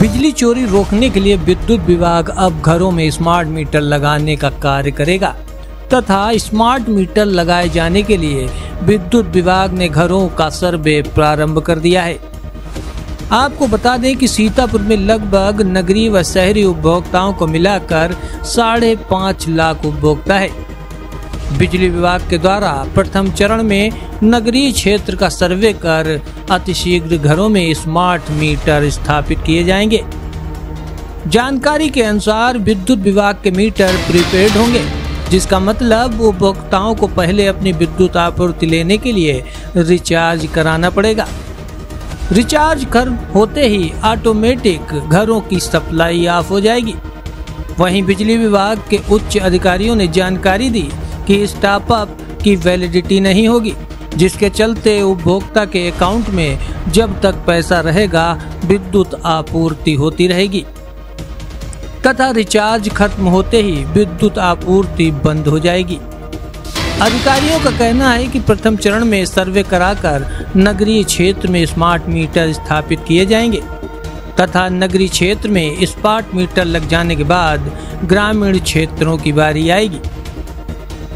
बिजली चोरी रोकने के लिए विद्युत विभाग अब घरों में स्मार्ट मीटर लगाने का कार्य करेगा तथा स्मार्ट मीटर लगाए जाने के लिए विद्युत विभाग ने घरों का सर्वे प्रारंभ कर दिया है। आपको बता दें कि सीतापुर में लगभग नगरीय व शहरी उपभोक्ताओं को मिलाकर 5.5 लाख उपभोक्ता है। बिजली विभाग के द्वारा प्रथम चरण में नगरीय क्षेत्र का सर्वे कर अतिशीघ्र घरों में स्मार्ट मीटर स्थापित किए जाएंगे। जानकारी के अनुसार विद्युत विभाग के मीटर प्रीपेड होंगे, जिसका मतलब उपभोक्ताओं को पहले अपनी विद्युत आपूर्ति लेने के लिए रिचार्ज कराना पड़ेगा। रिचार्ज होते ही ऑटोमेटिक घरों की सप्लाई ऑफ हो जाएगी। वहीं बिजली विभाग के उच्च अधिकारियों ने जानकारी दी कि इस टॉपअप की वैलिडिटी नहीं होगी, जिसके चलते उपभोक्ता के अकाउंट में जब तक पैसा रहेगा विद्युत आपूर्ति होती रहेगी तथा रिचार्ज खत्म होते ही विद्युत आपूर्ति बंद हो जाएगी। अधिकारियों का कहना है कि प्रथम चरण में सर्वे कराकर नगरीय क्षेत्र में स्मार्ट मीटर स्थापित किए जाएंगे तथा नगरीय क्षेत्र में स्मार्ट मीटर लग जाने के बाद ग्रामीण क्षेत्रों की बारी आएगी।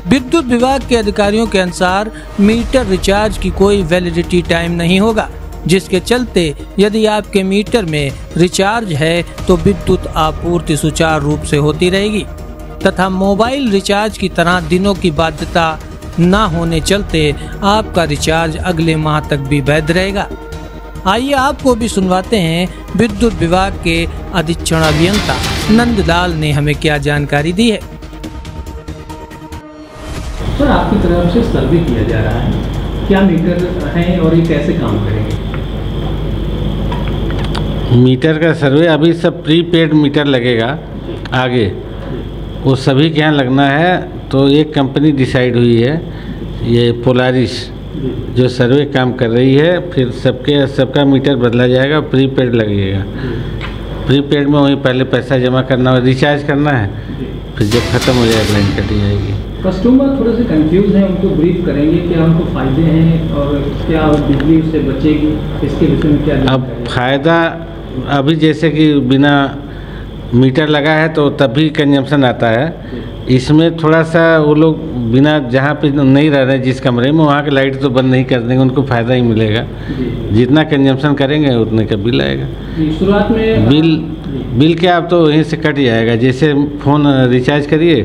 विद्युत विभाग के अधिकारियों के अनुसार मीटर रिचार्ज की कोई वैलिडिटी टाइम नहीं होगा, जिसके चलते यदि आपके मीटर में रिचार्ज है तो विद्युत आपूर्ति सुचारू रूप से होती रहेगी तथा मोबाइल रिचार्ज की तरह दिनों की बाध्यता न होने चलते आपका रिचार्ज अगले माह तक भी वैध रहेगा। आइए आपको भी सुनवाते हैं विद्युत विभाग के अधीक्षण अभियंता नंदलाल ने हमें क्या जानकारी दी है। सर, आपकी तरफ से सर्वे किया जा रहा है, क्या मीटर हैं और ये कैसे काम करेंगे? मीटर का सर्वे अभी सब प्रीपेड मीटर लगेगा, आगे वो सभी के यहाँ लगना है। तो एक कंपनी डिसाइड हुई है, ये पोलारिस जो सर्वे काम कर रही है, फिर सबका मीटर बदला जाएगा, प्रीपेड लगेगा। प्रीपेड में वहीं पहले पैसा जमा करना है, रिचार्ज करना है, फिर जब खत्म हो जाएगा लाइन कटी जाएगी। कस्टमर थोड़े से कंफ्यूज हैं, उनको ब्रीफ करेंगे कि हमको फ़ायदे हैं और क्या बिजली उससे बचेगी, इसके विषय में क्या। अब फ़ायदा अभी जैसे कि बिना मीटर लगा है तो तब भी कंजम्पशन आता है, इसमें थोड़ा सा वो लोग बिना जहाँ पे नहीं रह रहे जिस कमरे में, वहाँ की लाइट तो बंद नहीं कर देंगे, उनको फ़ायदा ही मिलेगा। जितना कंजम्पशन करेंगे उतने का बिल आएगा। शुरुआत में बिल क्या आप तो यहीं से कट जाएगा, जैसे फ़ोन रिचार्ज करिए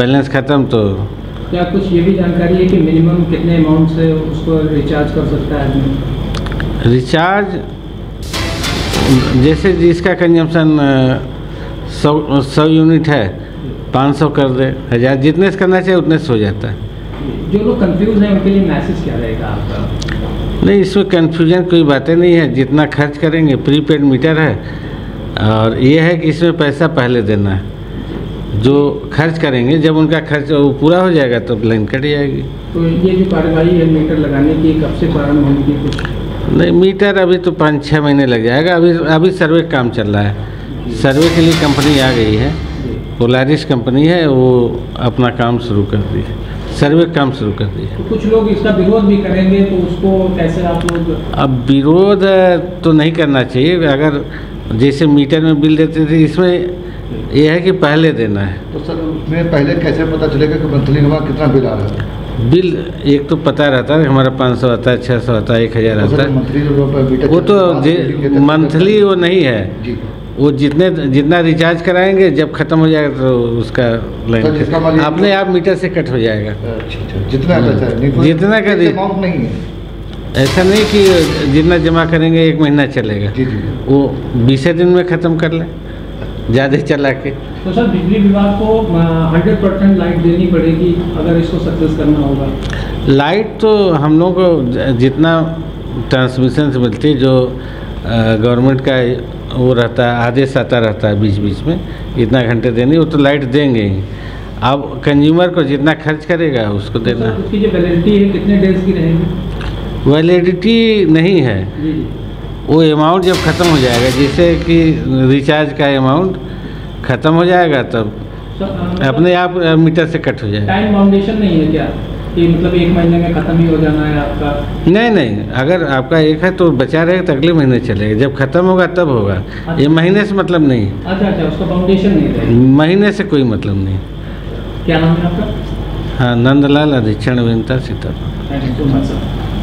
बैलेंस ख़त्म। तो क्या कुछ ये भी जानकारी है कि मिनिमम कितने अमाउंट से उसको रिचार्ज कर सकता है आदमी? रिचार्ज जैसे जिसका कंजम्पशन 100 यूनिट है, 500 कर दे, 1000, जितने से करना चाहिए उतने से हो जाता है। जो लोग कंफ्यूज हैं उनके लिए मैसेज क्या रहेगा आपका? नहीं, इसमें कंफ्यूजन कोई बातें नहीं है, जितना खर्च करेंगे प्रीपेड मीटर है, और ये है कि इसमें पैसा पहले देना है, जो खर्च करेंगे जब उनका खर्च वो पूरा हो जाएगा तब लाइन कट जाएगी। तो ये जो कार्रवाई है मीटर लगाने की, कब से प्रारंभ होने की कुछ? नहीं, मीटर अभी तो 5-6 महीने लग जाएगा। अभी सर्वे काम चल रहा है, सर्वे के लिए कंपनी आ गई है, पोलारिस कंपनी है, वो अपना काम शुरू कर दी है, सर्वे काम शुरू कर दिया। तो कुछ लोग इसका विरोध भी करेंगे, तो उसको कैसे आप लोग? अब विरोध तो नहीं करना चाहिए, अगर जैसे मीटर में बिल देते थे, इसमें यह है कि पहले देना है। तो सर, उसमें पहले कैसे पता चलेगा कि मंथली हमारा कितना बिल आ रहा है? बिल एक तो पता रहता है, हमारा 500 आता है, 600 आता है, 1000 आता है, वो तो मंथली वो नहीं है, वो जितना रिचार्ज कराएंगे जब खत्म हो जाएगा तो उसका लाइन अपने आप मीटर से कट हो जाएगा। जितना का अमाउंट नहीं है, ऐसा नहीं कि जितना जमा करेंगे 1 महीना चलेगा, वो 20 दिन में ख़त्म कर लें ज़्यादा चला के। तो सर, बिजली विभाग को 100% लाइट देनी पड़ेगी अगर इसको सक्सेस करना होगा? लाइट तो हम लोगों को जितना ट्रांसमिशन से मिलती है, जो गवर्नमेंट का वो रहता है, आदेश आता रहता है बीच बीच में, इतना घंटे देनी, वो तो लाइट देंगे ही। अब कंज्यूमर को जितना खर्च करेगा उसको देना। तो उसकी जो वैलिडिटी है कितने डेज की रहेगी? वैलिडिटी नहीं है, वो अमाउंट जब ख़त्म हो जाएगा, जैसे कि रिचार्ज का अमाउंट ख़त्म हो जाएगा तब अपने आप मीटर से कट हो जाएगा। टाइम बाउंडेशन नहीं है क्या? ये मतलब एक महीने में ख़त्म ही हो जाना है आपका? नहीं नहीं, अगर आपका एक है तो बचा रहेगा तो अगले महीने चलेगा, जब ख़त्म होगा तब होगा। अच्छा, ये महीने से मतलब नहीं। अच्छा अच्छा, उसका फाउंडेशन नहीं रहेगा, महीने से कोई मतलब नहीं। क्या नाम है आपका? हाँ, नंदलाल अधीक्षण अभियंता सीतापुर।